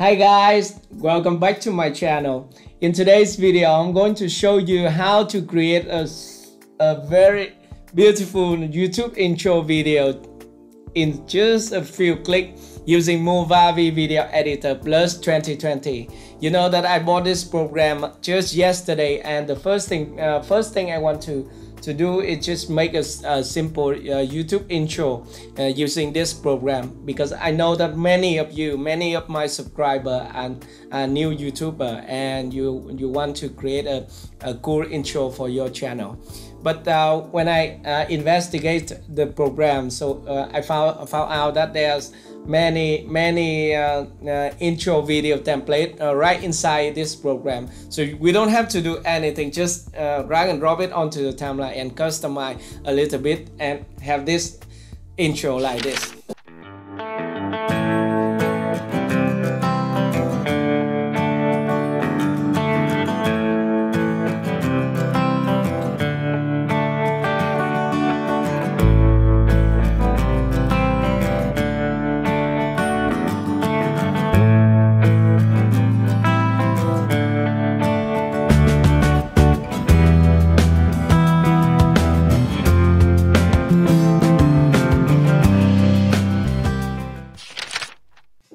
Hi guys, welcome back to my channel. In today's video, I'm going to show you how to create a very beautiful YouTube intro video in just a few clicks using Movavi Video Editor Plus 2020. You know that I bought this program just yesterday, and the first thing I want to do is just make a simple YouTube intro using this program, because I know that many of my subscribers are new YouTuber, and you want to create a cool intro for your channel. But when I investigate the program, so I found out that there's many intro video template right inside this program, so we don't have to do anything, just drag and drop it onto the timeline and customize a little bit and have this intro like this.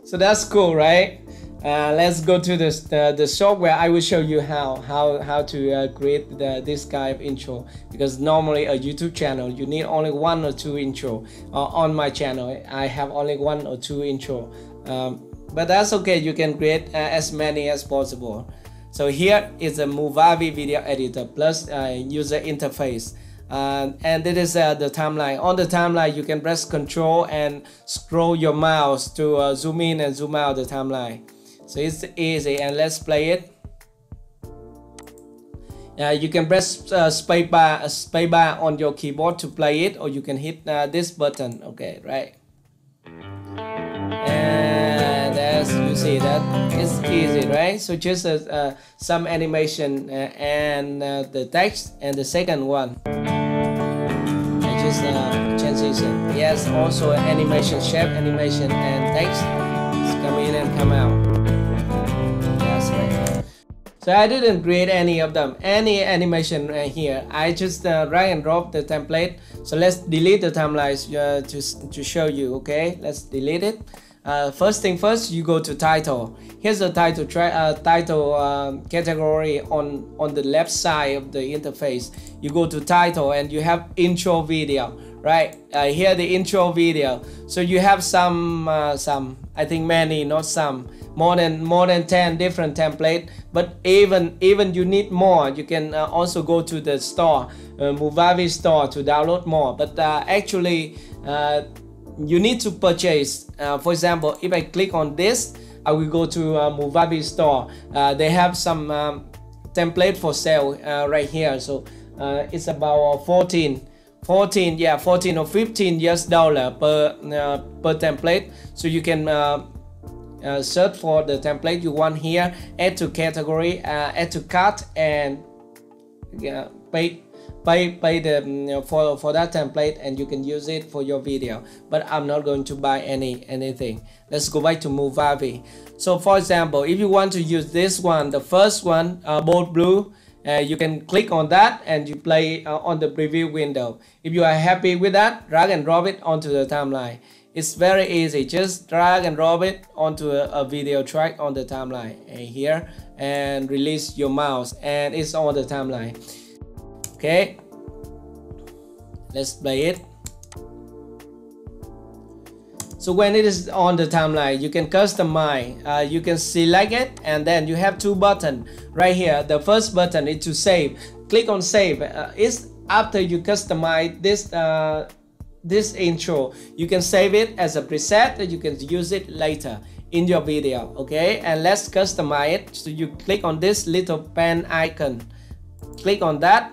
So that's cool, right? Let's go to the software. I will show you how to create this kind of intro, because normally a YouTube channel you need only one or two intro. On my channel I have only one or two intro, but that's okay. You can create as many as possible. So here is a Movavi Video Editor Plus user interface. And this is the timeline. On the timeline you can press Control and scroll your mouse to zoom in and zoom out the timeline. So it's easy, and let's play it. You can press spacebar on your keyboard to play it, or you can hit this button. Okay, right, and as you see that it's easy, right? So just some animation and the text, and the second one transition. Yes, also an animation, shape animation, and text. It's come in and come out. That's right. So I didn't create any animation here. I just drag and drop the template. So let's delete the timelines to show you. Okay, let's delete it. First thing first, you go to title. Here's the title category on the left side of the interface. You go to title and you have intro video, right? Here the intro video. So you have some, I think many, not some, more than 10 different templates. But even you need more, you can also go to the store, Movavi store, to download more. But actually you need to purchase. For example, if I click on this, I will go to Movavi store. They have some template for sale right here. So it's about 14 or 15 $15 per template. So you can search for the template you want here, add to category, add to cart, and pay for that template, and you can use it for your video. But I'm not going to buy anything. Let's go back to Movavi. So for example, if you want to use this one, the first one, bold blue, you can click on that and you play on the preview window. If you are happy with that, drag and drop it onto the timeline. It's very easy. Just drag and drop it onto a video track on the timeline, and here, and release your mouse, and it's on the timeline. Okay, let's play it. So when it is on the timeline, you can customize. You can select it, and then you have two buttons right here. The first button is to save. Click on save. It's after you customize this intro. You can save it as a preset that you can use it later in your video. Okay, and let's customize it. So you click on this little pen icon. Click on that,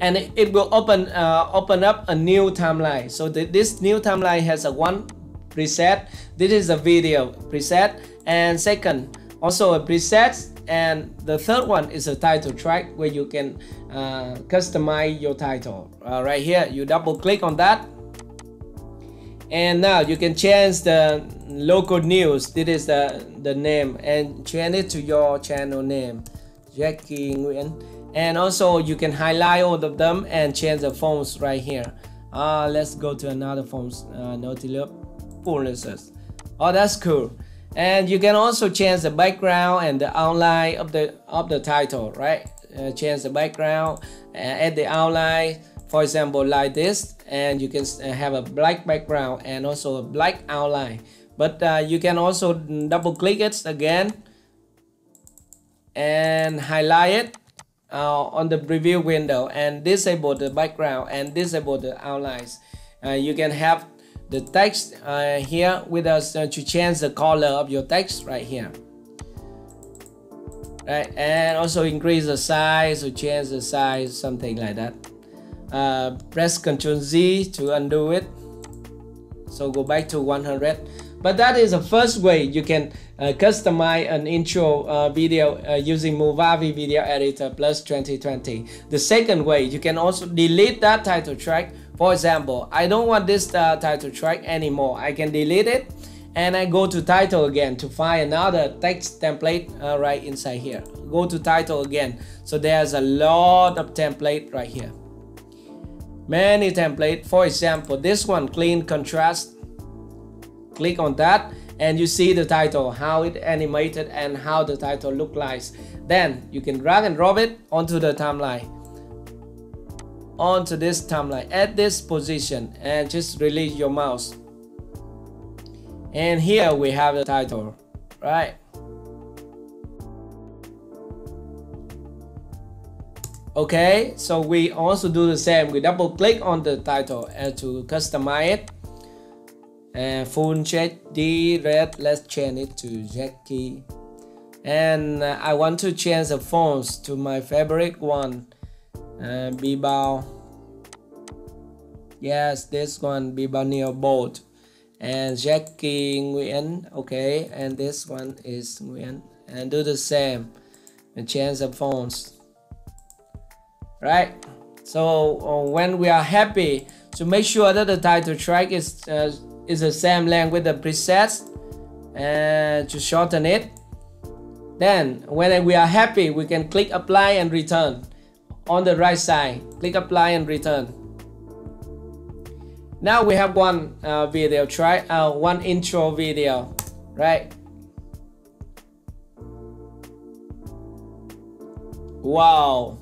and it will open up a new timeline. So this new timeline has a one preset. This is a video preset, and second also a preset, and the third one is a title track where you can customize your title. Right here you double click on that, And now you can change the local news. This is the name, and change it to your channel name, Jacky Nguyen. And also you can highlight all of them and change the fonts right here. Let's go to another fonts, Naughty Loop. Oh, that's cool. And you can also change the background and the outline of the title, right? Change the background, add the outline, for example, like this. And you can have a black background and also a black outline. But you can also double click it again and highlight it on the preview window and disable the background and disable the outlines. You can have the text here with us to change the color of your text right here, right? And also increase the size or change the size, something like that. Press Ctrl Z to undo it, so go back to 100. But that is the first way you can customize an intro video using Movavi Video Editor Plus 2020. The second way, you can also delete that title track. For example, I don't want this title track anymore. I can delete it, and I go to title again to find another text template right inside here. Go to title again. So there's a lot of template right here. Many template. For example, this one, clean contrast. Click on that and you see the title, how it animated and how the title look like. Then you can drag and drop it onto the timeline, onto this timeline at this position, and just release your mouse. And here we have the title, right? Okay, so we also do the same. We double click on the title to customize it. Full HD red, let's change it to Jacky. And I want to change the fonts to my favorite one, B Bao. Yes, this one, B Bao Neo Bolt. And Jacky Nguyen, okay. And this one is Nguyen. And do the same and change the fonts, right? So when we are happy, to make sure that the title track is the same length with the presets, and to shorten it. Then when we are happy, we can click apply and return on the right side. Click apply and return. Now we have one video track, one intro video, right? Wow,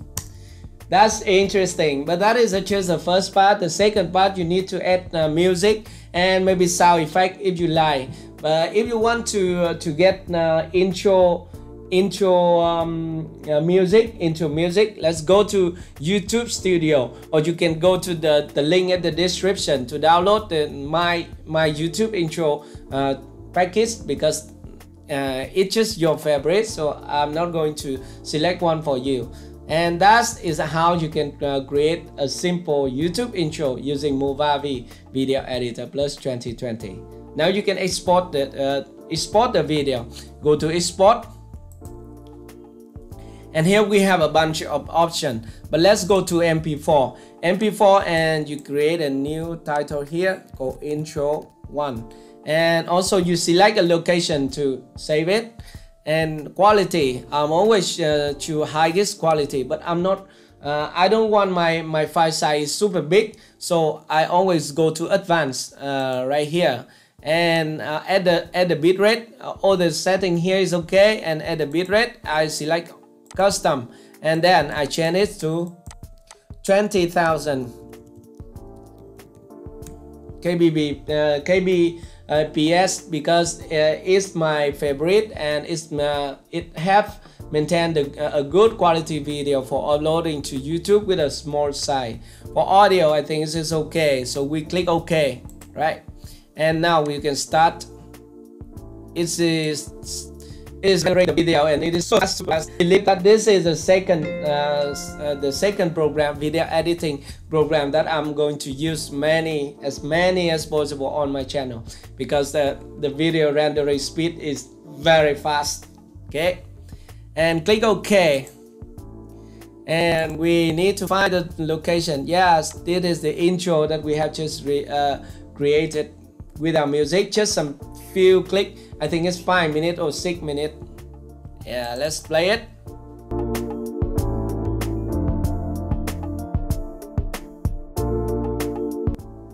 that's interesting. But that is just the first part. The second part, you need to add music and maybe sound effect if you like. But if you want to get intro music, let's go to YouTube Studio, or you can go to the link at the description to download the my YouTube intro package, because it's just your favorite. So I'm not going to select one for you. And that is how you can create a simple YouTube intro using Movavi Video Editor Plus 2020. Now you can export the video. Go to export, and here we have a bunch of options. But let's go to MP4. MP4, and you create a new title here called Intro 1. And also you select a location to save it. And quality, I'm always to highest quality, but I'm not I don't want my file size super big, so I always go to advanced right here, and at the bitrate, all the setting here is okay. And at the bitrate, I select custom, and then I change it to 20,000 kbps, because it's my favorite, and it's it have maintained a good quality video for uploading to YouTube with a small size. For audio, I think this is okay, so we click OK, right? And now we can start. It is the video, and it is so fast. Believe that this is the second program, video editing program, that I'm going to use as many as possible on my channel, because the video rendering speed is very fast. Okay, and click OK, and we need to find the location. Yes, this is the intro that we have just created without music, just some few click. I think it's 5 minutes or 6 minutes. Yeah, let's play it.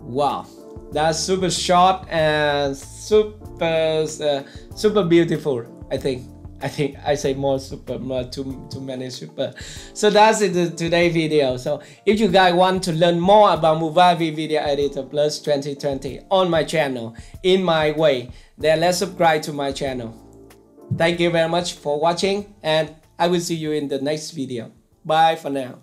Wow, that's super short and super beautiful. I think I say more super, more too many super. So that's it, today's video. So if you guys want to learn more about Movavi Video Editor Plus 2020 on my channel, in my way, then let's subscribe to my channel. Thank you very much for watching, and I will see you in the next video. Bye for now.